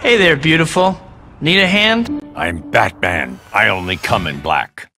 Hey there, beautiful. Need a hand? I'm Batman. I only come in black.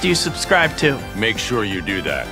Do you subscribe to? Make sure you do that.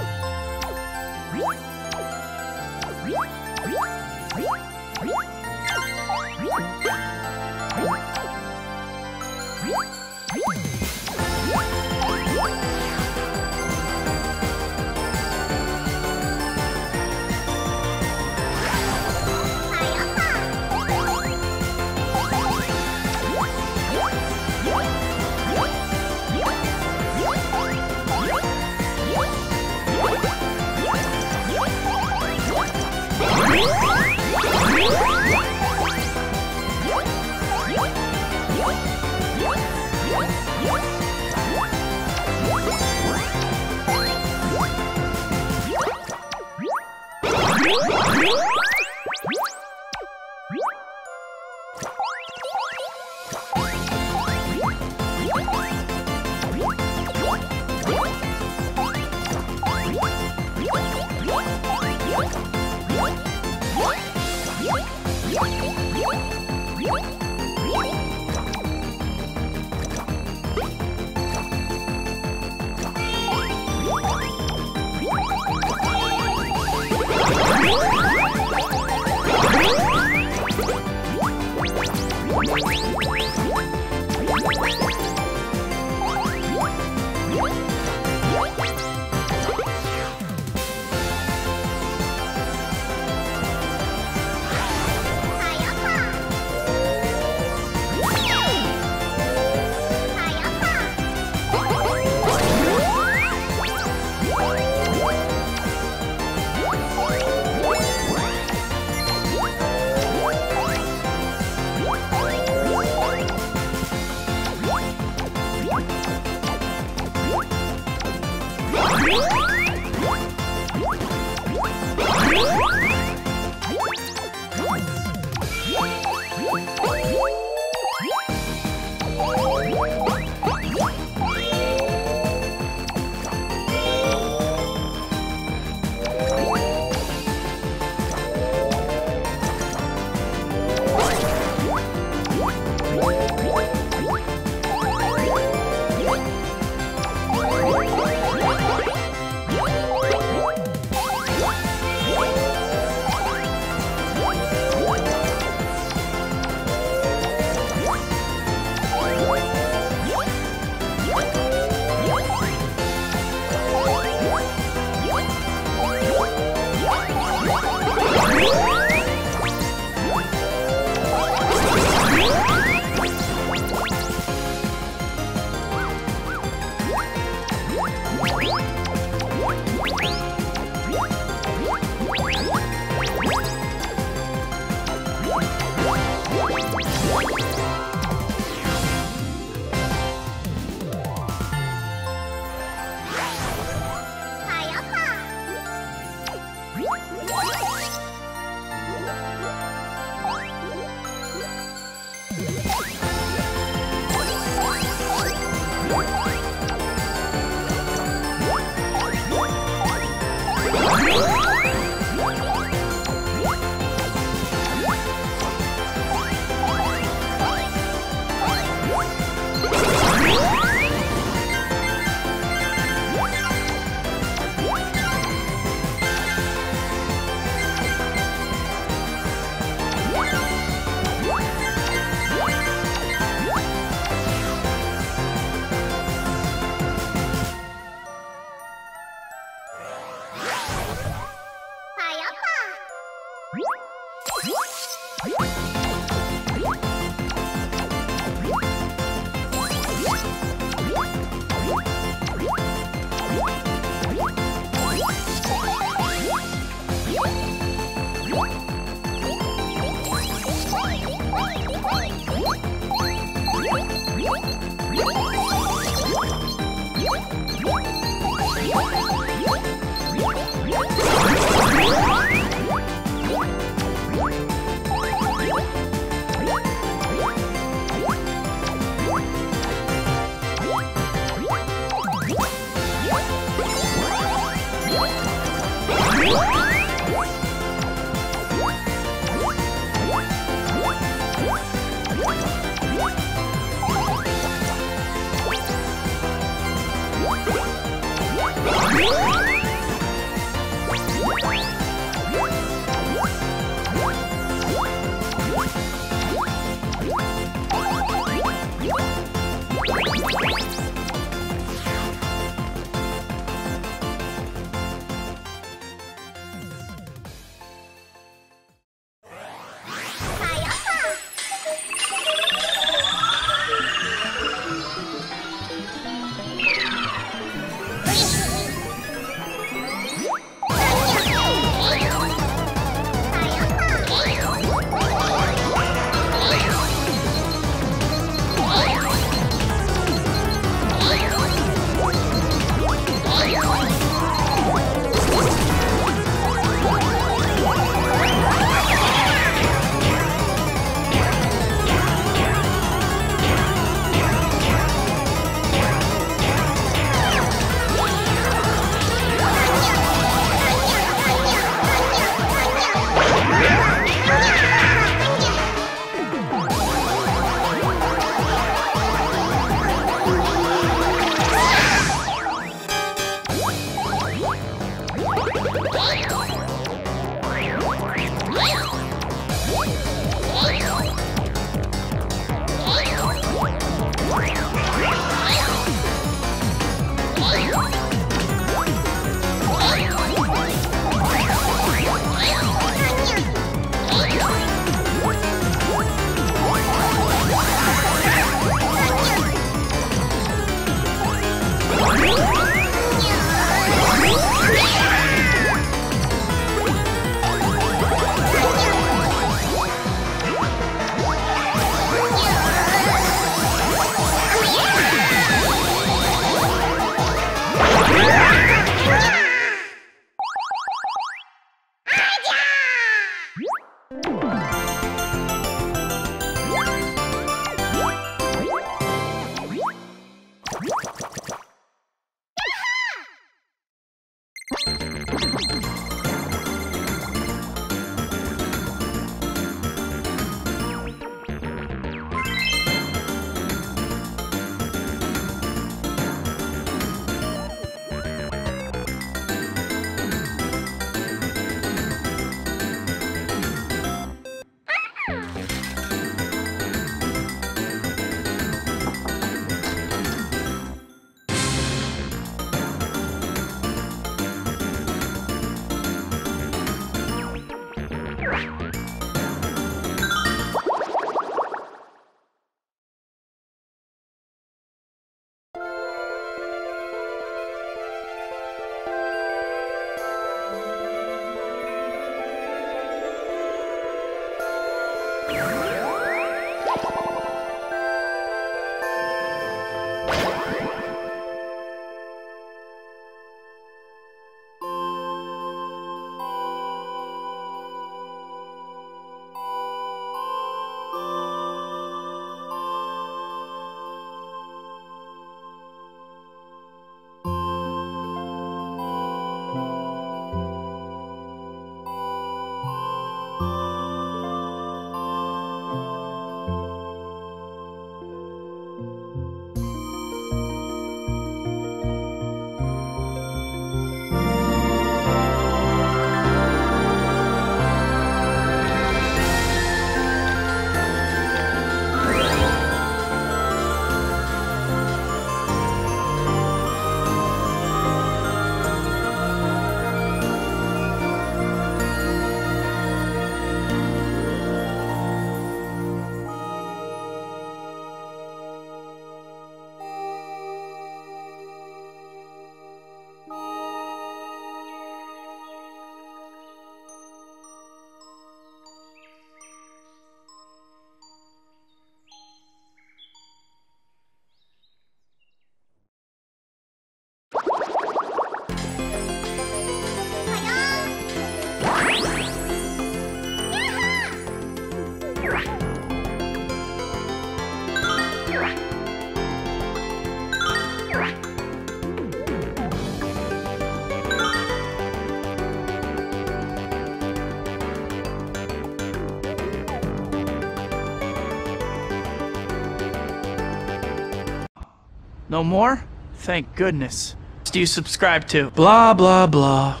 No more? Thank goodness. Do you subscribe to? Blah, blah, blah.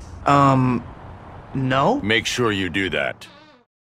No? Make sure you do that.